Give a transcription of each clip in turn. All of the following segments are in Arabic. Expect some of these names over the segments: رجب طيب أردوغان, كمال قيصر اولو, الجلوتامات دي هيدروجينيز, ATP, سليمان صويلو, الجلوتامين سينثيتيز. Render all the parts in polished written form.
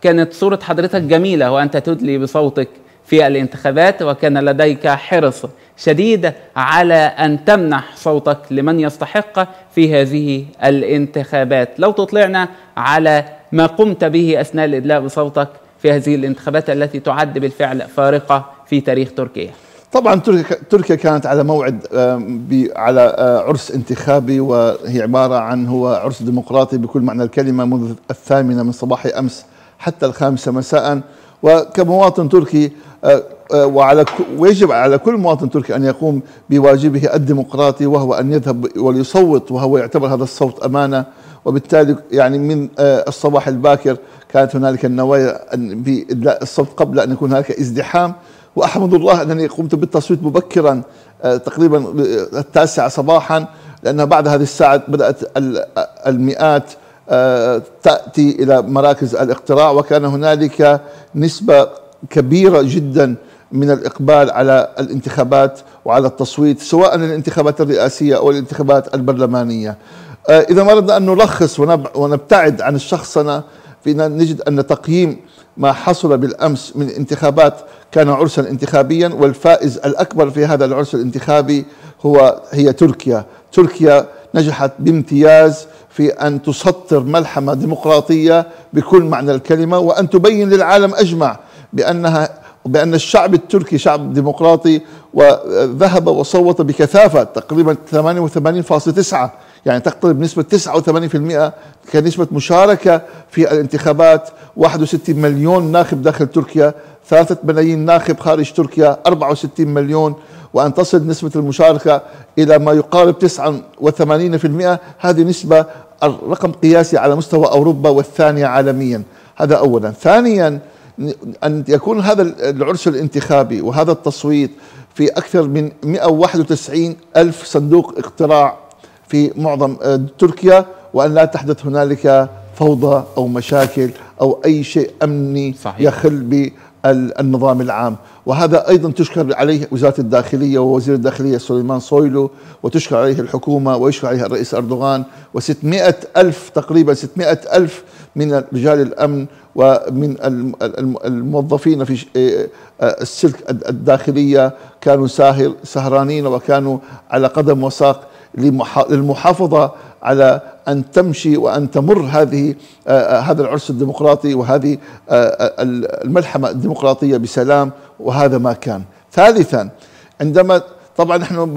كانت صورة حضرتك جميلة وأنت تدلي بصوتك في الانتخابات، وكان لديك حرص شديد على أن تمنح صوتك لمن يستحق في هذه الانتخابات. لو تطلعنا على ما قمت به أثناء الإدلاء بصوتك في هذه الانتخابات التي تعد بالفعل فارقة في تاريخ تركيا. طبعا تركيا كانت على موعد على عرس انتخابي، وهي عبارة عن هو عرس ديمقراطي بكل معنى الكلمة منذ 8 من صباح أمس حتى 5 مساء. وكمواطن تركي ويجب على كل مواطن تركي أن يقوم بواجبه الديمقراطي، وهو أن يذهب وليصوت، وهو يعتبر هذا الصوت أمانة. وبالتالي يعني من الصباح الباكر كانت هنالك النوايا بإدلاء الصوت قبل أن يكون هناك ازدحام، وأحمد الله أنني قمت بالتصويت مبكرا تقريبا 9 صباحا، لأن بعد هذه الساعة بدأت المئات تأتي إلى مراكز الاقتراع، وكان هنالك نسبة كبيرة جدا من الإقبال على الانتخابات وعلى التصويت، سواء الانتخابات الرئاسية أو الانتخابات البرلمانية. إذا ما أردنا أن نلخص ونبتعد عن الشخصنة، فإننا نجد أن تقييم ما حصل بالأمس من انتخابات كان عرسا انتخابيا، والفائز الأكبر في هذا العرس الانتخابي هي تركيا. تركيا نجحت بامتياز في أن تسطر ملحمة ديمقراطية بكل معنى الكلمة، وأن تبين للعالم أجمع بأن الشعب التركي شعب ديمقراطي، وذهب وصوت بكثافة تقريبا 88.9، يعني تقترب نسبة 89% كنسبة مشاركة في الانتخابات. 61 مليون ناخب داخل تركيا، 3 ملايين ناخب خارج تركيا، 64 مليون، وأن تصل نسبة المشاركة إلى ما يقارب 89%. هذه نسبة رقم قياسي على مستوى أوروبا والثانية عالميا. هذا أولا. ثانيا، أن يكون هذا العرس الانتخابي وهذا التصويت في أكثر من 191 ألف صندوق اقتراع في معظم تركيا، وأن لا تحدث هنالك فوضى أو مشاكل أو أي شيء أمني صحيح يخل بالنظام العام. وهذا أيضا تشكر عليه وزارة الداخلية ووزير الداخلية سليمان صويلو، وتشكر عليه الحكومة، ويشكر عليه الرئيس أردوغان، و600 ألف تقريبا 600 ألف من رجال الأمن ومن الموظفين في السلك الداخلية كانوا سهرانين، وكانوا على قدم وساق للمحافظة على أن تمشي وأن تمر هذا العرس الديمقراطي وهذه الملحمة الديمقراطية بسلام، وهذا ما كان. ثالثا، عندما طبعا نحن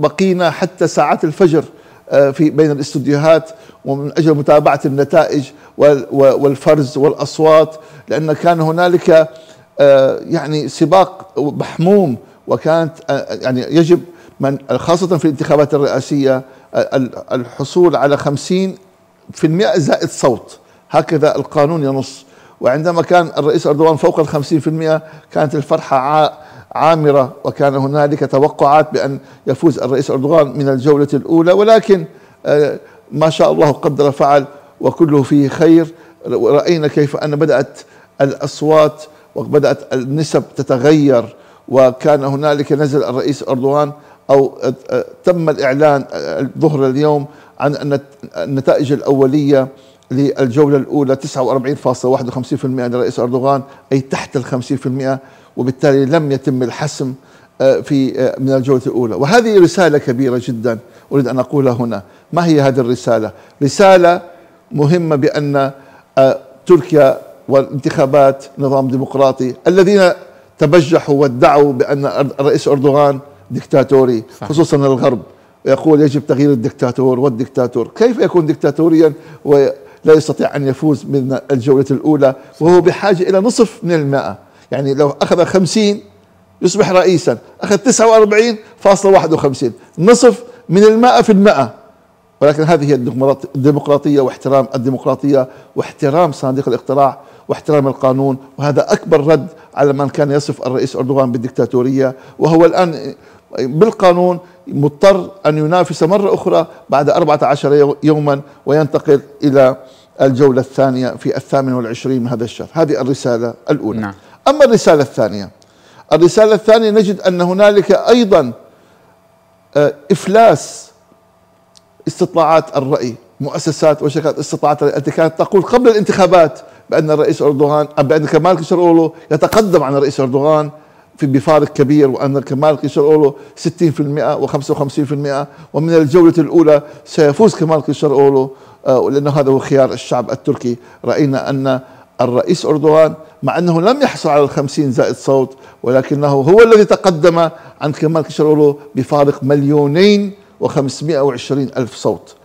بقينا حتى ساعات الفجر في بين الاستوديوهات، ومن أجل متابعة النتائج والفرز والأصوات، لأن كان هنالك يعني سباق محموم، وكانت يعني يجب خاصة في الانتخابات الرئاسية الحصول على 50% زائد صوت، هكذا القانون ينص. وعندما كان الرئيس أردوغان فوق 50% كانت الفرحة عامرة، وكان هنالك توقعات بأن يفوز الرئيس أردوغان من الجولة الأولى، ولكن ما شاء الله قدر فعل، وكله فيه خير. رأينا كيف أن بدأت الأصوات وبدأت النسب تتغير، وكان هنالك نزل الرئيس أردوغان أو تم الإعلان ظهر اليوم عن أن النتائج الأولية للجولة الأولى 49.51% للرئيس أردوغان، أي تحت 50%، وبالتالي لم يتم الحسم من الجولة الأولى. وهذه رسالة كبيرة جدا أريد أن أقولها هنا. ما هي هذه الرسالة؟ رسالة مهمة بأن تركيا والانتخابات نظام ديمقراطي. الذين تبجحوا وادعوا بأن الرئيس أردوغان دكتاتوري، خصوصا الغرب يقول يجب تغيير الدكتاتور والدكتاتور، كيف يكون دكتاتوريا ولا يستطيع أن يفوز من الجولة الأولى، وهو بحاجة إلى 0.5%؟ يعني لو أخذ 50 يصبح رئيسا، أخذ 49.51، 0.5%. ولكن هذه هي الديمقراطية، واحترام الديمقراطية، واحترام صناديق الاقتراع، واحترام القانون. وهذا أكبر رد على من كان يصف الرئيس أردوغان بالدكتاتورية، وهو الآن بالقانون مضطر أن ينافس مرة أخرى بعد 14 يوما، وينتقل إلى الجولة الثانية في 28 من هذا الشهر. هذه الرسالة الأولى. نعم. أما الرسالة الثانية، نجد أن هنالك أيضا إفلاس استطلاعات الرأي. مؤسسات وشركات استطلاعات التي كانت تقول قبل الانتخابات بأن الرئيس أردوغان، بأن كمال قيصر اولو يتقدم عن الرئيس أردوغان بفارق كبير، وأن كمال قيصر اولو 60% و55%، ومن الجولة الأولى سيفوز كمال قيصر اولو لأنه هذا هو خيار الشعب التركي. رأينا أن الرئيس أردوغان مع أنه لم يحصل على 50 زائد صوت، ولكنه هو الذي تقدم عن كمال قيصر اولو بفارق 2,520,000 صوت.